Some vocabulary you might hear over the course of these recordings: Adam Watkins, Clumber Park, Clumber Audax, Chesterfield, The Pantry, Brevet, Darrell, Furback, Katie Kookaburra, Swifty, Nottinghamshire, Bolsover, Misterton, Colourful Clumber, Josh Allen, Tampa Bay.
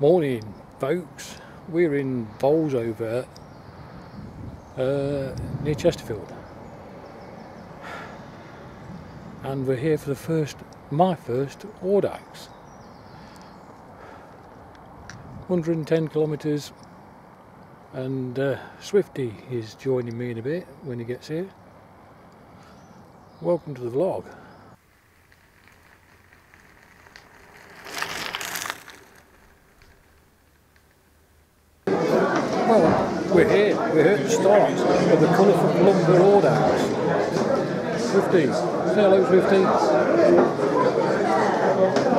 Morning folks, we're in Bolsover near Chesterfield and we're here for the my first Audax. 110 kilometres and Swifty is joining me in a bit when he gets here. Welcome to the vlog. We're here at the start of the colourful Clumber Audax. Swifty, say hello Swifty.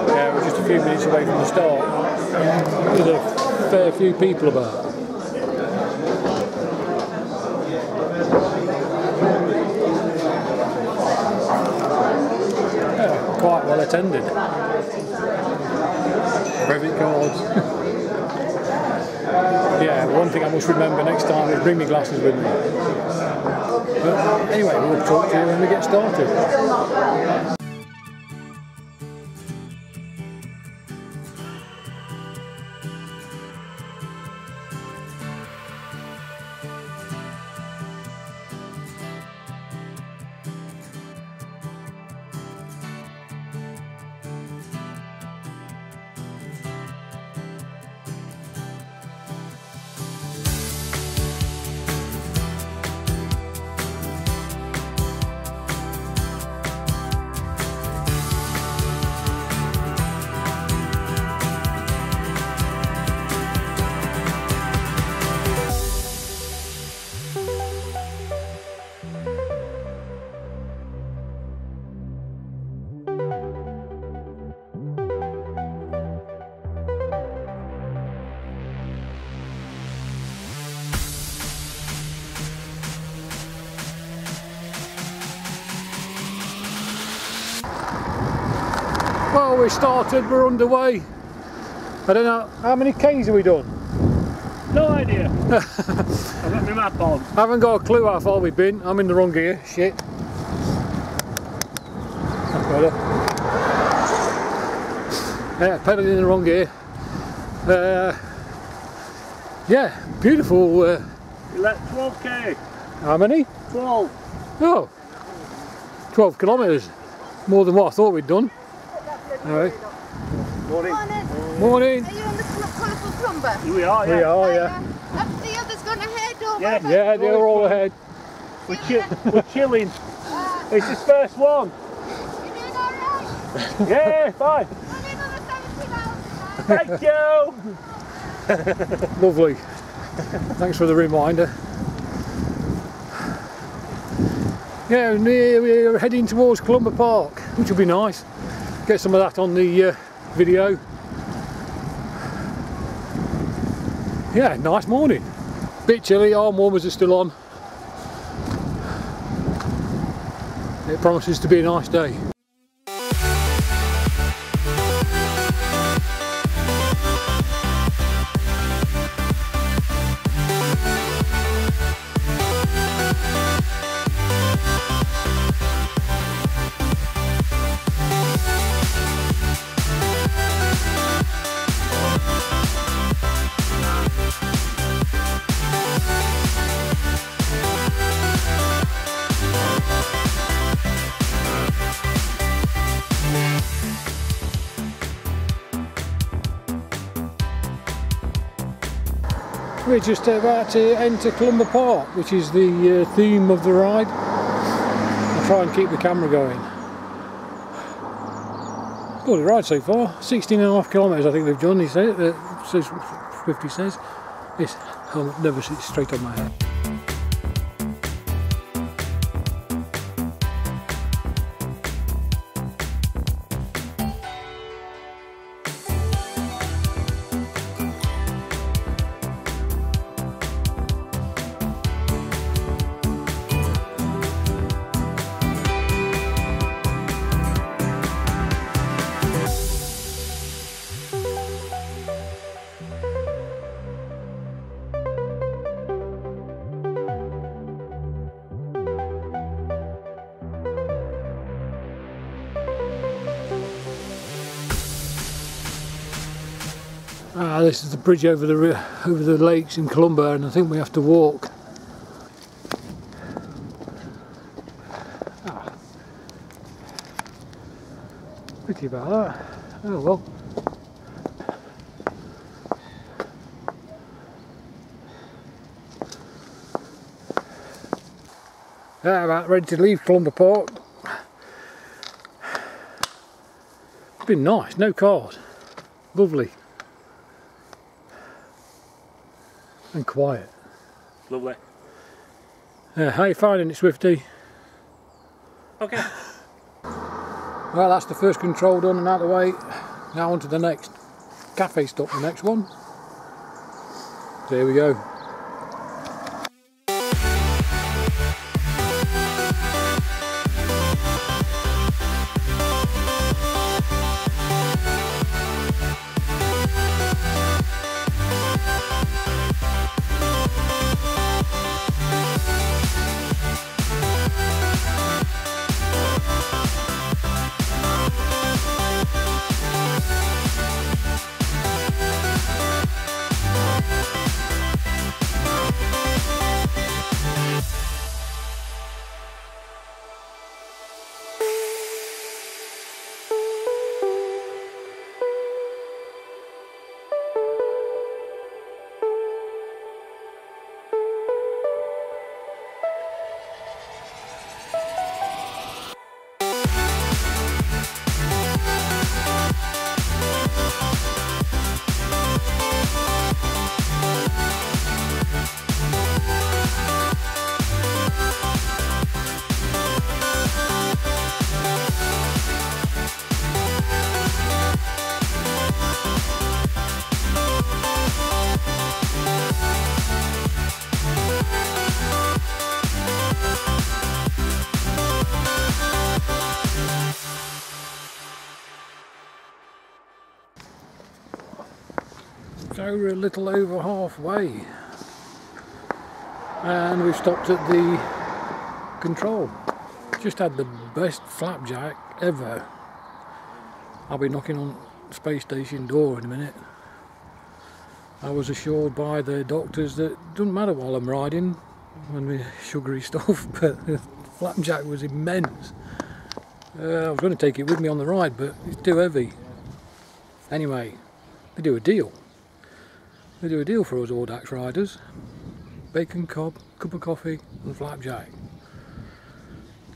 Yeah, we're just a few minutes away from the start. There's a fair few people about. Yeah, quite well attended. Brevet cards. Yeah, one thing I must remember next time is bring me glasses with me. But anyway, we'll talk to you when we get started. Well, we started, we're underway. I don't know, how many Ks have we done? No idea. I've got my map on. I haven't got a clue how far we've been. I'm in the wrong gear, shit. That's better. Yeah, pedalling in the wrong gear. Yeah, beautiful. We left 12K. How many? 12. Oh, 12 kilometres. More than what I thought we'd done. Alright. Morning. Morning. Morning. Are you on the colourful Clumber? We are, yeah. We are, yeah. And the others gone ahead or yeah, whatever? Yeah, they were all ahead. We're chilling. It's his first one. You're doing alright? Yeah, fine. Only another 70 miles. Thank you. Lovely. Thanks for the reminder. Yeah, we're heading towards Clumber Park, which will be nice. Get some of that on the video. Yeah, nice morning. Bit chilly, arm warmers are still on. It promises to be a nice day. We're just about to enter Clumber Park, which is the theme of the ride. I'll try and keep the camera going. Lovely ride so far. 16.5 kilometres I think they've done, he said, Swifty says. Yes, I'll never sit straight on my head. This is the bridge over the lakes in Clumber, and I think we have to walk. Pretty about that. Oh well. About ready to leave Clumber Park. It's been nice, no cars. Lovely. And quiet. Lovely. How are you finding it, Swifty? Okay. Well, that's the first control done and out of the way. Now on to the next. Cafe stop, the next one. So here we go. We're a little over halfway and we've stopped at the control. Just had the best flapjack ever. I'll be knocking on the space station door in a minute. I was assured by the doctors that it doesn't matter while I'm riding and the sugary stuff, but the flapjack was immense. I was going to take it with me on the ride, but it's too heavy. Anyway, they do a deal. They do a deal for us Audax riders. Bacon cob, cup of coffee and flapjack.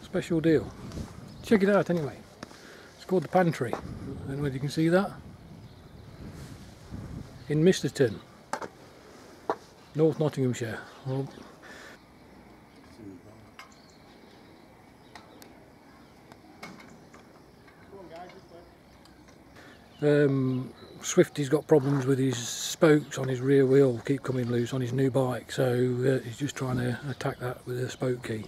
Special deal. Check it out anyway. It's called The Pantry. I don't know if you can see that. In Misterton, North Nottinghamshire. Well, Swifty's got problems with his spokes on his rear wheel, keep coming loose on his new bike, so he's just trying to attack that with a spoke key.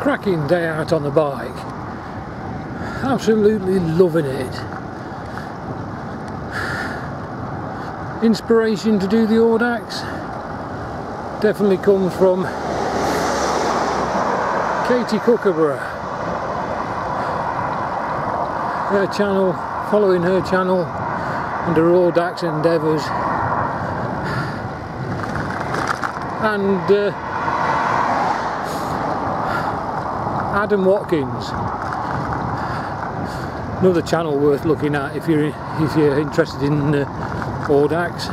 Cracking day out on the bike, absolutely loving it. Inspiration to do the Audax definitely comes from Katie Kookaburra. her channel, following her channel and her Audax endeavours, and Adam Watkins, another channel worth looking at if you're interested in Audax.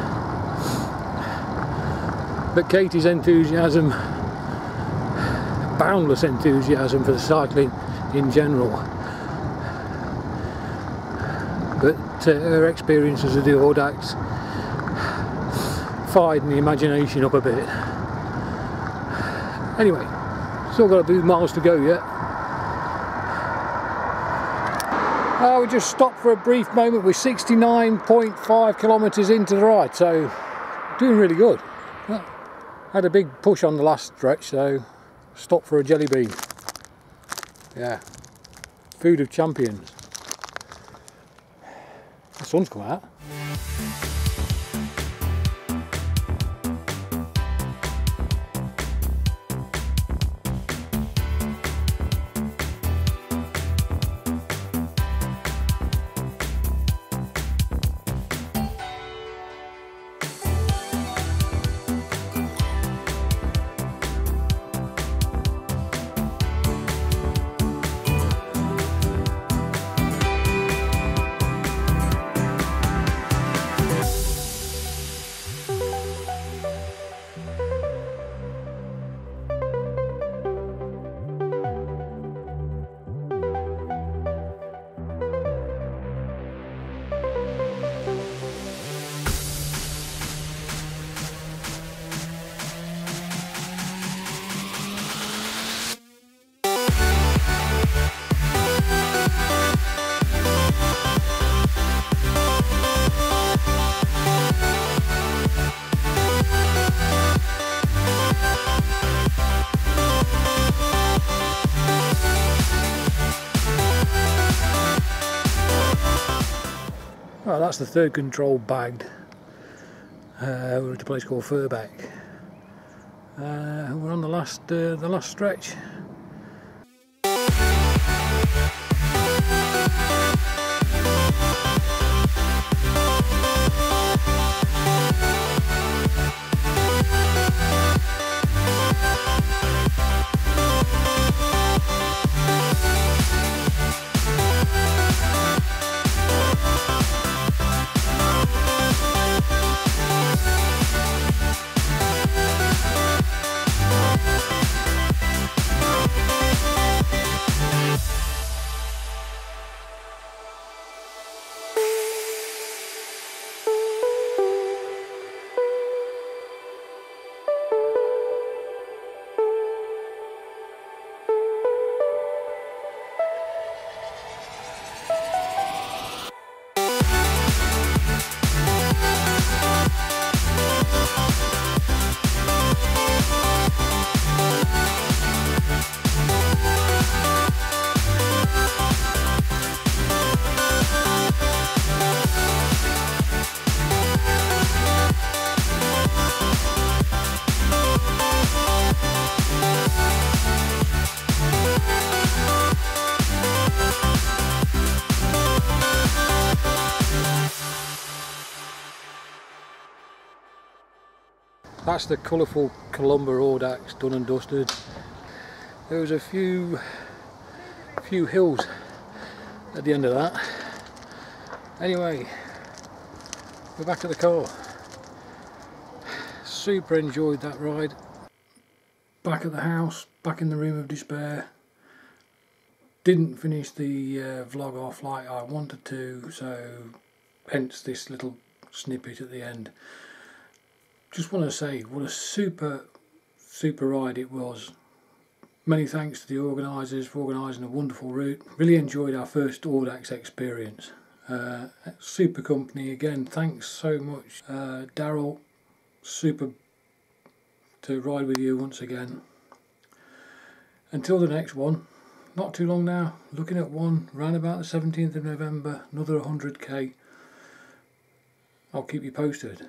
But Katie's enthusiasm, boundless enthusiasm for cycling in general, but her experiences of the Audax fired the imagination up a bit. Anyway, still got a few miles to go yet. We just stopped for a brief moment. We're 69.5 kilometres into the ride, so doing really good. Had a big push on the last stretch, so stopped for a jelly bean. Yeah, food of champions. The sun's come out. That's the third control bagged. We're at a place called Furback. We're on the last stretch. That's the colourful Clumber Audax done and dusted. There was a few hills at the end of that. Anyway, we're back at the car. Super enjoyed that ride. Back at the house, back in the room of despair. Didn't finish the vlog off like I wanted to, so hence this little snippet at the end. Just want to say what a super ride it was. Many thanks to the organisers for organising a wonderful route. Really enjoyed our first Audax experience. Super company again, thanks so much. Darrell, super to ride with you once again. Until the next one, not too long now, looking at one round about the 17th of November, another 100k. I'll keep you posted.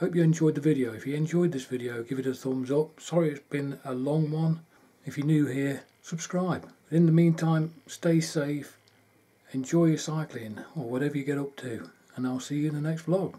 Hope you enjoyed the video. If you enjoyed this video, give it a thumbs up. Sorry it's been a long one. If you're new here, subscribe. In the meantime, stay safe enjoy your cycling or whatever you get up to, and I'll see you in the next vlog.